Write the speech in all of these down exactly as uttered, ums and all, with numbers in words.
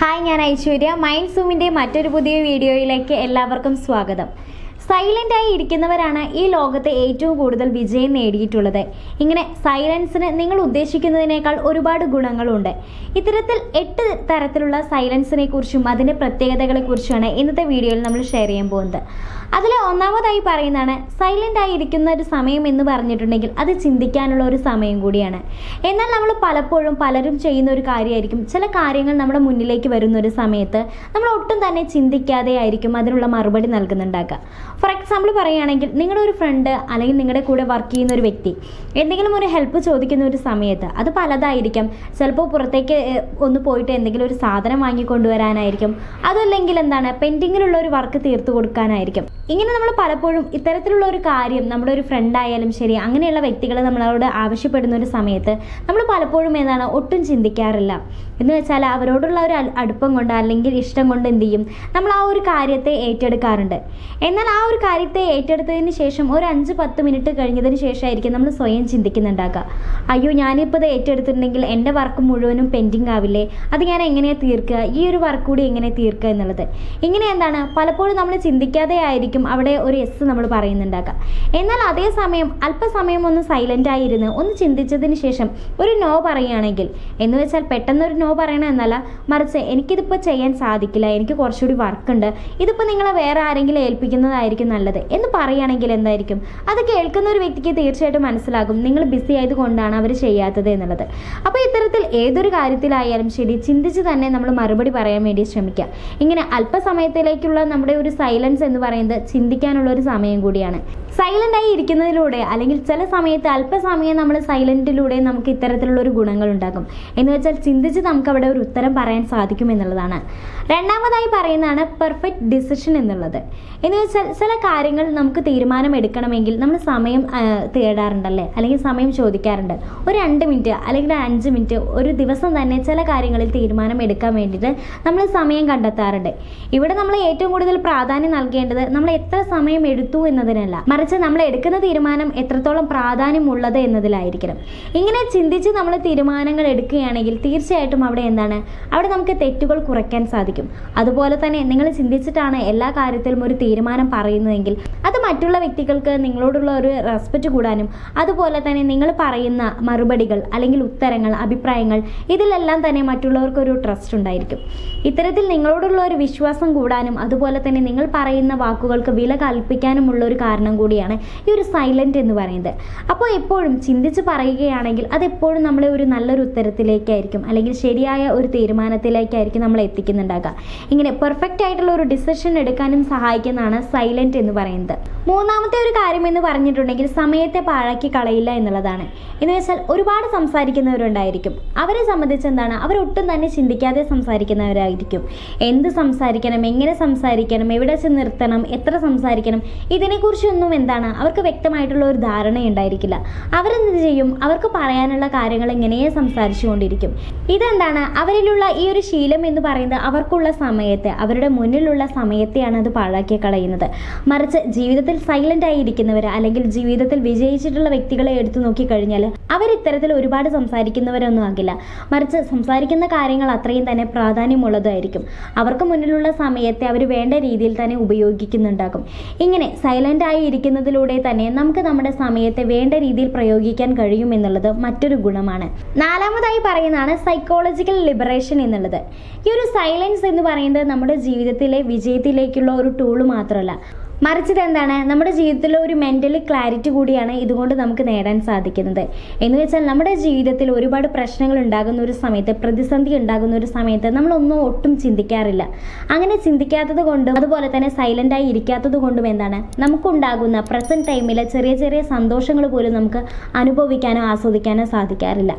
Hi, ഞാൻ ഐശ്വര്യ. മൈൻഡ്സൂമിൻ്റെ മറ്റൊരു പുതിയ വീഡിയോയിലേക്ക് എല്ലാവർക്കും സ്വാഗതം. സൈലൻ്റായി ഇരിക്കുന്നവരാണ് ഈ ലോകത്തെ ഏറ്റവും കൂടുതൽ വിജയം നേടിയിട്ടുള്ളത്. ഇങ്ങനെ സൈലൻസിന് നിങ്ങൾ ഉദ്ദേശിക്കുന്നതിനേക്കാൾ ഒരുപാട് ഗുണങ്ങളുണ്ട്. ഇത്തരത്തിൽ എട്ട് തരത്തിലുള്ള സൈലൻസിനെ കുറിച്ചും അതിൻ്റെ പ്രത്യേകതകളെക്കുറിച്ചുമാണ് ഇന്നത്തെ വീഡിയോയിൽ നമ്മൾ ഷെയർ ചെയ്യാൻ പോകുന്നത്. അതിൽ ഒന്നാമതായി പറയുന്നതാണ്, സൈലൻ്റായി ഇരിക്കുന്ന ഒരു സമയം എന്ന് പറഞ്ഞിട്ടുണ്ടെങ്കിൽ അത് ചിന്തിക്കാനുള്ള ഒരു സമയം കൂടിയാണ്. എന്നാൽ നമ്മൾ പലപ്പോഴും പലരും ചെയ്യുന്ന ഒരു കാര്യമായിരിക്കും, ചില കാര്യങ്ങൾ നമ്മുടെ മുന്നിലേക്ക് വരുന്നൊരു സമയത്ത് നമ്മൾ ഒട്ടും തന്നെ ചിന്തിക്കാതെ ആയിരിക്കും അതിനുള്ള മറുപടി നൽകുന്നുണ്ടാക്കുക. ഫോർ എക്സാമ്പിൾ പറയുകയാണെങ്കിൽ, നിങ്ങളുടെ ഒരു ഫ്രണ്ട് അല്ലെങ്കിൽ നിങ്ങളുടെ കൂടെ വർക്ക് ചെയ്യുന്ന ഒരു വ്യക്തി എന്തെങ്കിലും ഒരു ഹെൽപ്പ് ചോദിക്കുന്ന ഒരു സമയത്ത്, അത് പലതായിരിക്കാം. ചിലപ്പോൾ പുറത്തേക്ക് ഒന്ന് പോയിട്ട് എന്തെങ്കിലും ഒരു സാധനം വാങ്ങിക്കൊണ്ടുവരാനായിരിക്കും, അതല്ലെങ്കിൽ എന്താണ് പെൻഡിങ്ങിലുള്ള ഒരു വർക്ക് തീർത്തു കൊടുക്കാനായിരിക്കും. ഇങ്ങനെ നമ്മൾ പലപ്പോഴും ഇത്തരത്തിലുള്ള ഒരു കാര്യം നമ്മുടെ ഒരു ഫ്രണ്ട് ആയാലും ശരി, അങ്ങനെയുള്ള വ്യക്തികൾ നമ്മളോട് ആവശ്യപ്പെടുന്ന ഒരു സമയത്ത് നമ്മൾ പലപ്പോഴും എന്താണ് ഒട്ടും ചിന്തിക്കാറില്ല. എന്ന് വെച്ചാൽ അവരോടുള്ള ഒരു അടുപ്പം കൊണ്ട് അല്ലെങ്കിൽ ഇഷ്ടം കൊണ്ട് എന്ത് ചെയ്യും, നമ്മൾ ആ ഒരു കാര്യത്തെ ഏറ്റെടുക്കാറുണ്ട്. എന്നാൽ ആ ഒരു കാര്യത്തെ ഏറ്റെടുത്തതിന് ശേഷം ഒരു അഞ്ച് പത്ത് മിനിറ്റ് കഴിഞ്ഞതിന് ശേഷമായിരിക്കും നമ്മൾ സ്വയം ചിന്തിക്കുന്നുണ്ടാക്കുക, അയ്യോ ഞാനിപ്പോൾ ഇത് ഏറ്റെടുത്തിട്ടുണ്ടെങ്കിൽ എൻ്റെ വർക്ക് മുഴുവനും പെൻഡിങ് ആവില്ലേ, അത് ഞാൻ എങ്ങനെയാണ് തീർക്കുക, ഈ ഒരു വർക്ക് കൂടി എങ്ങനെ തീർക്കുക എന്നുള്ളത്. ഇങ്ങനെ എന്താണ് പലപ്പോഴും നമ്മൾ ചിന്തിക്കാതെ ആയിരിക്കും അവിടെ ഒരു എസ് നമ്മൾ പറയുന്നുണ്ടാക്കുക. എന്നാൽ അതേസമയം അല്പസമയം ഒന്ന് സൈലൻ്റായിരുന്ന് ഒന്ന് ചിന്തിച്ചതിന് ശേഷം ഒരു നോ പറയുകയാണെങ്കിൽ, എന്ന് വെച്ചാൽ പെട്ടെന്നൊരു നോ പറയണം എന്നല്ല, മറിച്ച് എനിക്കിതിപ്പോൾ ചെയ്യാൻ സാധിക്കില്ല, എനിക്ക് കുറച്ചുകൂടി വർക്കുണ്ട്, ഇതിപ്പോൾ നിങ്ങളെ വേറെ ആരെങ്കിലും ഏൽപ്പിക്കുന്നതായിരിക്കും നല്ലത് എന്ന് പറയുകയാണെങ്കിൽ എന്തായിരിക്കും, അത് കേൾക്കുന്ന ഒരു വ്യക്തിക്ക് തീർച്ചയായിട്ടും മനസ്സിലാകും നിങ്ങൾ ബിസി ആയതുകൊണ്ടാണ് അവർ ചെയ്യാത്തത് എന്നുള്ളത്. അപ്പോൾ ഇത്തരത്തിൽ ഏതൊരു കാര്യത്തിലായാലും ശരി ചിന്തിച്ച് തന്നെ നമ്മൾ മറുപടി പറയാൻ വേണ്ടി ശ്രമിക്കുക. ഇങ്ങനെ അല്പസമയത്തിലേക്കുള്ള നമ്മുടെ ഒരു സൈലൻസ് എന്ന് പറയുന്നത് ചിന്തിക്കാനുള്ള ഒരു സമയം കൂടിയാണ്. സൈലൻ്റായി ഇരിക്കുന്നതിലൂടെ അല്ലെങ്കിൽ ചില സമയത്ത് അല്പസമയം നമ്മൾ സൈലൻറ്റിലൂടെ നമുക്ക് ഇത്തരത്തിലുള്ളൊരു ഗുണങ്ങളുണ്ടാകും. എന്ന് വെച്ചാൽ ചിന്തിച്ച് നമുക്കവിടെ ഒരു ഉത്തരം പറയാൻ സാധിക്കും എന്നുള്ളതാണ്. രണ്ടാമതായി പറയുന്നതാണ് പെർഫെക്റ്റ് ഡിസിഷൻ എന്നുള്ളത്. എന്ന് വെച്ചാൽ ചില കാര്യങ്ങൾ നമുക്ക് തീരുമാനം എടുക്കണമെങ്കിൽ നമ്മൾ സമയം തേടാറുണ്ടല്ലേ, അല്ലെങ്കിൽ സമയം ചോദിക്കാറുണ്ട്. ഒരു രണ്ട് മിനിറ്റ് അല്ലെങ്കിൽ അഞ്ച് മിനിറ്റ് ഒരു ദിവസം തന്നെ ചില കാര്യങ്ങളിൽ തീരുമാനം എടുക്കാൻ വേണ്ടിയിട്ട് നമ്മൾ സമയം കണ്ടെത്താറുണ്ട്. ഇവിടെ നമ്മൾ ഏറ്റവും കൂടുതൽ പ്രാധാന്യം നൽകേണ്ടത് നമ്മൾ എത്ര സമയം എടുത്തു എന്നതിനല്ല, മറിച്ച് നമ്മൾ എടുക്കുന്ന തീരുമാനം എത്രത്തോളം പ്രാധാന്യമുള്ളത് എന്നതിലായിരിക്കണം. ഇങ്ങനെ ചിന്തിച്ച് നമ്മൾ തീരുമാനങ്ങൾ എടുക്കുകയാണെങ്കിൽ തീർച്ചയായിട്ടും അവിടെ എന്താണ് അവിടെ നമുക്ക് തെറ്റുകൾ കുറയ്ക്കാൻ സാധിക്കും. അതുപോലെ തന്നെ നിങ്ങൾ ചിന്തിച്ചിട്ടാണ് എല്ലാ കാര്യത്തിലും ഒരു തീരുമാനം പറയുന്നതെങ്കിൽ അത് മറ്റുള്ള വ്യക്തികൾക്ക് നിങ്ങളോടുള്ള ഒരു റെസ്പെക്റ്റ് കൂടാനും അതുപോലെ തന്നെ നിങ്ങൾ പറയുന്ന മറുപടികൾ അല്ലെങ്കിൽ ഉത്തരങ്ങൾ അഭിപ്രായങ്ങൾ ഇതിലെല്ലാം തന്നെ മറ്റുള്ളവർക്കൊരു ട്രസ്റ്റ് ഉണ്ടായിരിക്കും. ഇത്തരത്തിൽ നിങ്ങളോടുള്ള ഒരു വിശ്വാസം കൂടാനും അതുപോലെ തന്നെ നിങ്ങൾ പറയുന്ന വാക്കുകൾക്ക് വില കൽപ്പിക്കാനുമുള്ള ഒരു കാരണം കൂടിയാണ് ഈ ഒരു സൈലൻ്റ് എന്ന് പറയുന്നത്. അപ്പോൾ എപ്പോഴും ചിന്തിച്ച് പറയുകയാണെങ്കിൽ അതെപ്പോഴും നമ്മളെ ഒരു നല്ലൊരു ഉത്തരത്തിലേക്കായിരിക്കും അല്ലെങ്കിൽ ശരിയായ ഒരു തീരുമാനത്തിലേക്കായിരിക്കും നമ്മൾ എത്തിക്കുന്നുണ്ടാകുക. ഇങ്ങനെ പെർഫെക്റ്റ് ആയിട്ടുള്ള ഒരു ഡിസിഷൻ എടുക്കാനും സഹായിക്കുന്നതാണ് സൈലൻ്റ് എന്ന് പറയുന്നത്. മൂന്നാമത്തെ ഒരു കാര്യം എന്ന് പറഞ്ഞിട്ടുണ്ടെങ്കിൽ സമയത്തെ പാഴാക്കി കളയില്ല എന്നുള്ളതാണ്. എന്ന് വെച്ചാൽ ഒരുപാട് സംസാരിക്കുന്നവരുണ്ടായിരിക്കും. അവരെ സംബന്ധിച്ച് എന്താണ് അവരൊട്ടും തന്നെ ചിന്തിക്കാതെ സംസാരിക്കുന്നവരായിരിക്കും. എന്ത് സംസാരിക്കണം, എങ്ങനെ സംസാരിക്കണം, എവിടെ ചെന്ന് നിർത്തണം, എത്ര സംസാരിക്കണം, ഇതിനെക്കുറിച്ചൊന്നും എന്താണ് അവർക്ക് വ്യക്തമായിട്ടുള്ള ഒരു ധാരണ ഉണ്ടായിരിക്കില്ല. അവരെന്ത് ചെയ്യും, അവർക്ക് പറയാനുള്ള കാര്യങ്ങൾ ഇങ്ങനെയേ സംസാരിച്ചു കൊണ്ടിരിക്കും. ഇതെന്താണ് അവരിലുള്ള ഈ ഒരു ശീലം എന്ന് പറയുന്നത് അവർക്കുള്ള സമയത്തെ അവരുടെ മുന്നിലുള്ള സമയത്തെയാണ് അത് പാഴാക്കി കളയുന്നത്. മറിച്ച് ജീവിതത്തിൽ സൈലൻ്റ് ആയിരിക്കുന്നവർ അല്ലെങ്കിൽ ജീവിതത്തിൽ വിജയിച്ചിട്ടുള്ള വ്യക്തികളെ എടുത്തു നോക്കിക്കഴിഞ്ഞാൽ അവർ ഇത്തരത്തിൽ ഒരുപാട് സംസാരിക്കുന്നവരൊന്നും ആകില്ല. മറിച്ച് സംസാരിക്കുന്ന കാര്യങ്ങൾ അത്രയും തന്നെ പ്രാധാന്യമുള്ളതായിരിക്കും. അവർക്ക് മുന്നിലുള്ള സമയത്തെ അവർ വേണ്ട രീതിയിൽ തന്നെ ഉപയോഗിക്കുന്നുണ്ടാകും. ഇങ്ങനെ സൈലൻ്റായി ഇരിക്കുന്നതിലൂടെ തന്നെ നമുക്ക് നമ്മുടെ സമയത്തെ വേണ്ട രീതിയിൽ പ്രയോഗിക്കാൻ കഴിയുമെന്നുള്ളത് മറ്റൊരു ഗുണമാണ്. നാലാമതായി പറയുന്നതാണ് സൈക്കോളജിക്കൽ ലിബറേഷൻ എന്നുള്ളത്. ഈ ഒരു സൈലൻസ് എന്ന് പറയുന്നത് നമ്മുടെ ജീവിതത്തിലെ വിജയത്തിലേക്കുള്ള ഒരു ടൂള് മാത്രമല്ല, മറിച്ചത് എന്താണ് നമ്മുടെ ജീവിതത്തിലെ ഒരു മെൻ്റൽ ക്ലാരിറ്റി കൂടിയാണ് ഇതുകൊണ്ട് നമുക്ക് നേടാൻ സാധിക്കുന്നത്. എന്ന് വെച്ചാൽ നമ്മുടെ ജീവിതത്തിൽ ഒരുപാട് പ്രശ്നങ്ങൾ ഉണ്ടാകുന്ന ഒരു സമയത്ത്, പ്രതിസന്ധി ഉണ്ടാകുന്ന ഒരു സമയത്ത് നമ്മളൊന്നും ഒട്ടും ചിന്തിക്കാറില്ല. അങ്ങനെ ചിന്തിക്കാത്തത് കൊണ്ടും അതുപോലെ തന്നെ സൈലൻ്റായി ഇരിക്കാത്തത് കൊണ്ടും എന്താണ് നമുക്കുണ്ടാകുന്ന പ്രസൻറ്റ് ടൈമിലെ ചെറിയ ചെറിയ സന്തോഷങ്ങൾ പോലും നമുക്ക് അനുഭവിക്കാനോ ആസ്വദിക്കാനോ സാധിക്കാറില്ല.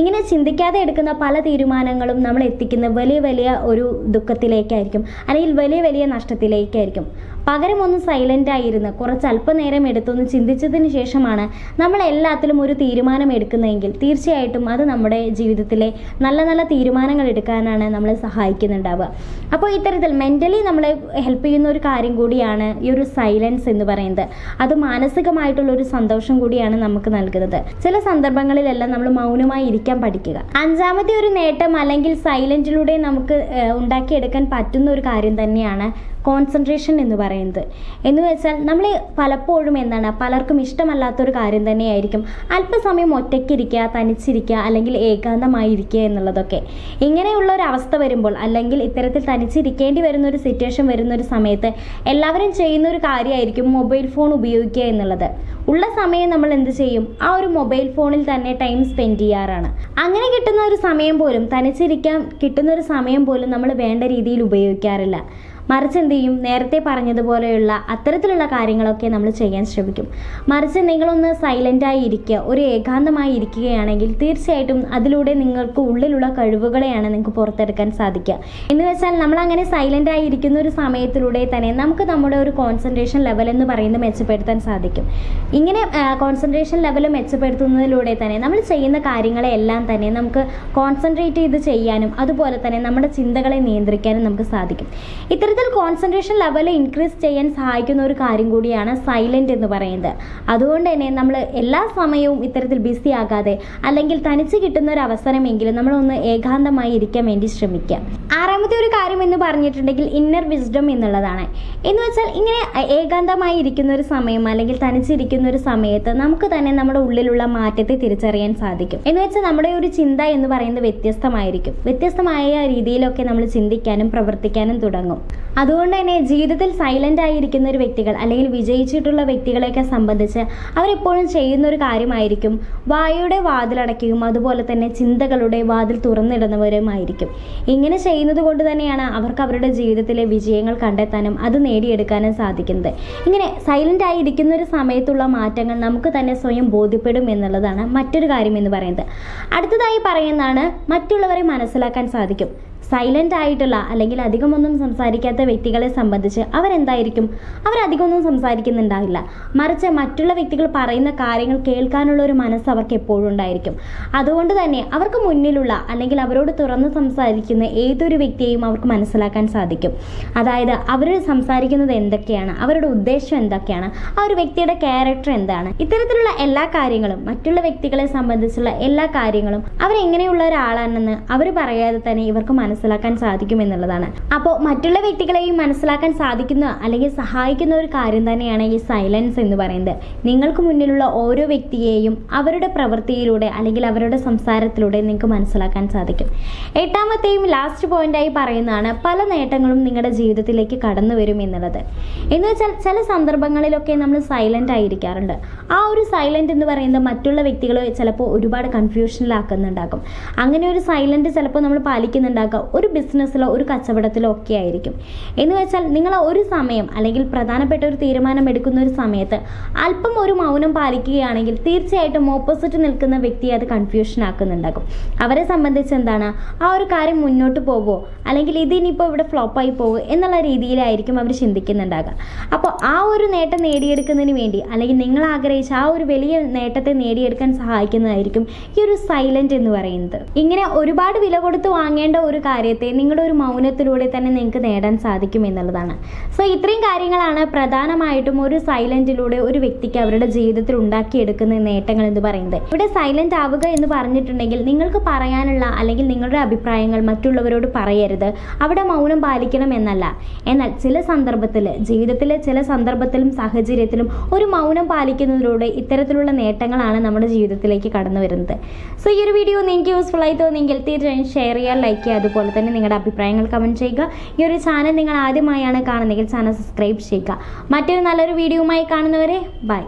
ഇങ്ങനെ ചിന്തിക്കാതെ എടുക്കുന്ന പല തീരുമാനങ്ങളും നമ്മൾ എത്തിക്കുന്ന വലിയ വലിയ ഒരു ദുഃഖത്തിലേക്കായിരിക്കും അല്ലെങ്കിൽ വലിയ വലിയ നഷ്ടത്തിലേക്കായിരിക്കും. പകരം ഒന്നും സൈലന്റ് ആയിരുന്നു. കുറച്ചൽപ്പനേരം എടുത്തൊന്ന് ചിന്തിച്ചതിന് ശേഷമാണ് നമ്മൾ എല്ലാത്തിലും ഒരു തീരുമാനം എടുക്കുന്നതെങ്കിൽ തീർച്ചയായിട്ടും അത് നമ്മുടെ ജീവിതത്തിലെ നല്ല നല്ല തീരുമാനങ്ങൾ എടുക്കാനാണ് നമ്മളെ സഹായിക്കുന്നുണ്ടാവുക. അപ്പോൾ ഇത്തരത്തിൽ മെൻ്റലി നമ്മളെ ഹെൽപ്പ് ചെയ്യുന്ന ഒരു കാര്യം കൂടിയാണ് ഈ ഒരു സൈലൻസ് എന്ന് പറയുന്നത്. അത് മാനസികമായിട്ടുള്ളൊരു സന്തോഷം കൂടിയാണ് നമുക്ക് നൽകുന്നത്. ചില സന്ദർഭങ്ങളിലെല്ലാം നമ്മൾ മൗനമായി ഇരിക്കാൻ പഠിക്കുക. അഞ്ചാമത്തെ ഒരു നേട്ടം അല്ലെങ്കിൽ സൈലൻറ്റിലൂടെ നമുക്ക് ഉണ്ടാക്കിയെടുക്കാൻ പറ്റുന്ന ഒരു കാര്യം തന്നെയാണ് കോൺസെൻട്രേഷൻ എന്ന് പറയുന്നത്. എന്ന് വെച്ചാൽ നമ്മൾ പലപ്പോഴും എന്താണ് പലർക്കും ഇഷ്ടമല്ലാത്തൊരു കാര്യം തന്നെയായിരിക്കും അല്പസമയം ഒറ്റയ്ക്കിരിക്കുക, തനിച്ചിരിക്കുക, അല്ലെങ്കിൽ ഏകാന്തമായിരിക്കുക എന്നുള്ളതൊക്കെ. ഇങ്ങനെയുള്ള ഒരു അവസ്ഥ വരുമ്പോൾ അല്ലെങ്കിൽ ഇത്തരത്തിൽ തനിച്ചിരിക്കേണ്ടി വരുന്നൊരു സിറ്റുവേഷൻ വരുന്നൊരു സമയത്ത് എല്ലാവരും ചെയ്യുന്നൊരു കാര്യമായിരിക്കും മൊബൈൽ ഫോൺ ഉപയോഗിക്കുക എന്നുള്ളത്. ഉള്ള സമയം നമ്മൾ എന്ത് ചെയ്യും? ആ ഒരു മൊബൈൽ ഫോണിൽ തന്നെ ടൈം സ്പെൻഡ് ചെയ്യാറാണ്. അങ്ങനെ കിട്ടുന്ന ഒരു സമയം പോലും, തനിച്ചിരിക്കാൻ കിട്ടുന്നൊരു സമയം പോലും നമ്മൾ വേണ്ട രീതിയിൽ ഉപയോഗിക്കാറില്ല. മറിച്ച് എന്ത് ചെയ്യും? നേരത്തെ പറഞ്ഞതുപോലെയുള്ള അത്തരത്തിലുള്ള കാര്യങ്ങളൊക്കെ നമ്മൾ ചെയ്യാൻ ശ്രമിക്കും. മറിച്ച് നിങ്ങളൊന്ന് സൈലൻ്റായി ഇരിക്കുക, ഒരു ഏകാന്തമായി ഇരിക്കുകയാണെങ്കിൽ തീർച്ചയായിട്ടും അതിലൂടെ നിങ്ങൾക്ക് ഉള്ളിലുള്ള കഴിവുകളെയാണ് നിങ്ങൾക്ക് പുറത്തെടുക്കാൻ സാധിക്കുക. എന്ന് വെച്ചാൽ നമ്മളങ്ങനെ സൈലൻ്റായി ഇരിക്കുന്ന ഒരു സമയത്തിലൂടെ തന്നെ നമുക്ക് നമ്മുടെ ഒരു കോൺസെൻട്രേഷൻ ലെവൽ എന്ന് പറയുന്നത് മെച്ചപ്പെടുത്താൻ സാധിക്കും. ഇങ്ങനെ കോൺസെൻട്രേഷൻ ലെവൽ മെച്ചപ്പെടുത്തുന്നതിലൂടെ തന്നെ നമ്മൾ ചെയ്യുന്ന കാര്യങ്ങളെല്ലാം തന്നെ നമുക്ക് കോൺസെൻട്രേറ്റ് ചെയ്ത് ചെയ്യാനും അതുപോലെ തന്നെ നമ്മുടെ ചിന്തകളെ നിയന്ത്രിക്കാനും നമുക്ക് സാധിക്കും. ഇത്തരത്തിൽ കോൺസെൻട്രേഷൻ ലെവൽ ഇൻക്രീസ് ചെയ്യാൻ സഹായിക്കുന്ന ഒരു കാര്യം കൂടിയാണ് സൈലന്റ് എന്ന് പറയുന്നത്. അതുകൊണ്ട് തന്നെ നമ്മൾ എല്ലാ സമയവും ഇത്തരത്തിൽ ബിസി ആകാതെ അല്ലെങ്കിൽ തനിച്ച് കിട്ടുന്ന ഒരു അവസരമെങ്കിലും നമ്മളൊന്ന് ഏകാന്തമായി ഇരിക്കാൻ വേണ്ടി ശ്രമിക്കുക. ആറാമത്തെ ഒരു കാര്യം എന്ന് പറഞ്ഞിട്ടുണ്ടെങ്കിൽ ഇന്നർ വിസ്ഡം എന്നുള്ളതാണ്. എന്ന് വെച്ചാൽ ഇങ്ങനെ ഏകാന്തമായി ഇരിക്കുന്ന ഒരു സമയം അല്ലെങ്കിൽ തനിച്ചിരിക്കുന്ന ഒരു സമയത്ത് നമുക്ക് തന്നെ നമ്മുടെ ഉള്ളിലുള്ള മാറ്റത്തെ തിരിച്ചറിയാൻ സാധിക്കും. എന്ന് വെച്ചാൽ നമ്മുടെ ഒരു ചിന്ത എന്ന് പറയുന്നത് വ്യത്യസ്തമായിരിക്കും. വ്യത്യസ്തമായ രീതിയിലൊക്കെ നമ്മൾ ചിന്തിക്കാനും പ്രവർത്തിക്കാനും തുടങ്ങും. അതുകൊണ്ട് തന്നെ ജീവിതത്തിൽ സൈലൻ്റ് ആയിരിക്കുന്ന ഒരു വ്യക്തികൾ അല്ലെങ്കിൽ വിജയിച്ചിട്ടുള്ള വ്യക്തികളെയൊക്കെ സംബന്ധിച്ച് അവരെപ്പോഴും ചെയ്യുന്നൊരു കാര്യമായിരിക്കും വായുടെ വാതിലടയ്ക്കുകയും അതുപോലെ തന്നെ ചിന്തകളുടെ വാതിൽ തുറന്നിടുന്നവരുമായിരിക്കും. ഇങ്ങനെ ചെയ്യുന്നത് കൊണ്ട് തന്നെയാണ് അവർക്ക് അവരുടെ ജീവിതത്തിലെ വിജയങ്ങൾ കണ്ടെത്താനും അത് നേടിയെടുക്കാനും സാധിക്കുന്നത്. ഇങ്ങനെ സൈലൻ്റ് ആയിരിക്കുന്ന ഒരു സമയത്തുള്ള മാറ്റങ്ങൾ നമുക്ക് തന്നെ സ്വയം ബോധ്യപ്പെടും എന്നുള്ളതാണ് മറ്റൊരു കാര്യം എന്ന് പറയുന്നത്. അടുത്തതായി പറയുന്നതാണ് മറ്റുള്ളവരെ മനസ്സിലാക്കാൻ സാധിക്കും. സൈലൻ്റ് ആയിട്ടുള്ള അല്ലെങ്കിൽ അധികമൊന്നും സംസാരിക്കാത്ത വ്യക്തികളെ സംബന്ധിച്ച് അവരെന്തായിരിക്കും? അവരധികമൊന്നും സംസാരിക്കുന്നുണ്ടാവില്ല. മറിച്ച് മറ്റുള്ള വ്യക്തികൾ പറയുന്ന കാര്യങ്ങൾ കേൾക്കാനുള്ള ഒരു മനസ്സ് അവർക്ക് എപ്പോഴും ഉണ്ടായിരിക്കും. അതുകൊണ്ട് തന്നെ അവർക്ക് മുന്നിലുള്ള അല്ലെങ്കിൽ അവരോട് തുറന്ന് സംസാരിക്കുന്ന ഏതൊരു വ്യക്തിയെയും അവർക്ക് മനസ്സിലാക്കാൻ സാധിക്കും. അതായത് അവർ സംസാരിക്കുന്നത് എന്തൊക്കെയാണ്, അവരുടെ ഉദ്ദേശം എന്തൊക്കെയാണ്, ആ ഒരു വ്യക്തിയുടെ ക്യാരക്ടർ എന്താണ്, ഇത്തരത്തിലുള്ള എല്ലാ കാര്യങ്ങളും മറ്റുള്ള വ്യക്തികളെ സംബന്ധിച്ചുള്ള എല്ലാ കാര്യങ്ങളും അവരെങ്ങനെയുള്ള ഒരാളാണെന്ന് അവർ പറയാതെ തന്നെ ഇവർക്ക് മനസ്സിലാക്കാൻ സാധിക്കും എന്നുള്ളതാണ്. അപ്പോൾ മറ്റുള്ള വ്യക്തികളെയും മനസ്സിലാക്കാൻ സാധിക്കുന്ന അല്ലെങ്കിൽ സഹായിക്കുന്ന ഒരു കാര്യം തന്നെയാണ് ഈ സൈലൻസ് എന്ന് പറയുന്നത്. നിങ്ങൾക്ക് മുന്നിലുള്ള ഓരോ വ്യക്തിയെയും അവരുടെ പ്രവൃത്തിയിലൂടെ അല്ലെങ്കിൽ അവരുടെ സംസാരത്തിലൂടെ നിങ്ങൾക്ക് മനസ്സിലാക്കാൻ സാധിക്കും. എട്ടാമത്തെയും ലാസ്റ്റ് പോയിന്റായി പറയുന്നതാണ് പല നേട്ടങ്ങളും നിങ്ങളുടെ ജീവിതത്തിലേക്ക് കടന്നു വരും എന്നുള്ളത്. എന്ന് വെച്ചാൽ ചില സന്ദർഭങ്ങളിലൊക്കെ നമ്മൾ സൈലൻ്റ് ആയിരിക്കാറുണ്ട്. ആ ഒരു സൈലൻ്റ് എന്ന് പറയുന്നത് മറ്റുള്ള വ്യക്തികളെ ചിലപ്പോൾ ഒരുപാട് കൺഫ്യൂഷനിലാക്കുന്നുണ്ടാക്കും. അങ്ങനെ ഒരു സൈലൻ്റ് ചിലപ്പോൾ നമ്മൾ പാലിക്കുന്നുണ്ടാക്കും ഒരു ബിസിനസ്സിലോ ഒരു കച്ചവടത്തിലോ ഒക്കെ ആയിരിക്കും. എന്ന് വെച്ചാൽ നിങ്ങൾ ഒരു സമയം അല്ലെങ്കിൽ പ്രധാനപ്പെട്ട ഒരു തീരുമാനം എടുക്കുന്ന ഒരു സമയത്ത് അല്പം ഒരു മൗനം പാലിക്കുകയാണെങ്കിൽ തീർച്ചയായിട്ടും ഓപ്പോസിറ്റ് നിൽക്കുന്ന വ്യക്തിയെ അത് കൺഫ്യൂഷൻ ആക്കുന്നുണ്ടാകും. അവരെ സംബന്ധിച്ച് എന്താണ് ആ ഒരു കാര്യം മുന്നോട്ട് പോവോ അല്ലെങ്കിൽ ഇതിനിപ്പോൾ ഇവിടെ ഫ്ലോപ്പായി പോവോ എന്നുള്ള രീതിയിലായിരിക്കും അവർ ചിന്തിക്കുന്നുണ്ടാകുക. അപ്പോൾ ആ ഒരു നേട്ടം നേടിയെടുക്കുന്നതിന് വേണ്ടി അല്ലെങ്കിൽ നിങ്ങൾ ആഗ്രഹിച്ച ആ ഒരു വലിയ നേട്ടത്തെ നേടിയെടുക്കാൻ സഹായിക്കുന്നതായിരിക്കും ഈ ഒരു സൈലന്റ് എന്ന് പറയുന്നത്. ഇങ്ങനെ ഒരുപാട് വില കൊടുത്ത് വാങ്ങേണ്ട ഒരു കാര്യത്തെ നിങ്ങളുടെ ഒരു മൗനത്തിലൂടെ തന്നെ നിങ്ങൾക്ക് നേടാൻ സാധിക്കും എന്നുള്ളതാണ്. സോ ഇത്രയും കാര്യങ്ങളാണ് പ്രധാനമായിട്ടും ഒരു സൈലൻറ്റിലൂടെ ഒരു വ്യക്തിക്ക് അവരുടെ ജീവിതത്തിൽ ഉണ്ടാക്കിയെടുക്കുന്ന നേട്ടങ്ങൾ എന്ന് പറയുന്നത്. ഇവിടെ സൈലൻ്റ് ആവുക എന്ന് പറഞ്ഞിട്ടുണ്ടെങ്കിൽ നിങ്ങൾക്ക് പറയാനുള്ള അല്ലെങ്കിൽ നിങ്ങളുടെ അഭിപ്രായങ്ങൾ മറ്റുള്ളവരോട് പറയരുത്, അവിടെ മൗനം പാലിക്കണം എന്നല്ല. എന്നാൽ ചില സന്ദർഭത്തിൽ ജീവിതത്തിലെ ചില സന്ദർഭത്തിലും സാഹചര്യത്തിലും ഒരു മൗനം പാലിക്കുന്നതിലൂടെ ഇത്തരത്തിലുള്ള നേട്ടങ്ങളാണ് നമ്മുടെ ജീവിതത്തിലേക്ക് കടന്നു വരുന്നത്. സോ ഈ ഒരു വീഡിയോ നിങ്ങൾക്ക് യൂസ്ഫുൾ ആയി തോന്നിയെങ്കിൽ തീർച്ചയായും ഷെയർ ചെയ്യുക, ലൈക്ക് ചെയ്യുക, അതുപോലെ തന്നെ നിങ്ങളുടെ അഭിപ്രായങ്ങൾ കമൻറ്റ് ചെയ്യുക. ഈ ഒരു ചാനൽ നിങ്ങൾ ആദ്യമായാണ് കാണുന്നതെങ്കിൽ ചാനൽ സബ്സ്ക്രൈബ് ചെയ്യുക. മറ്റൊരു നല്ലൊരു വീഡിയോയുമായി കാണുന്നവരെ ബൈ.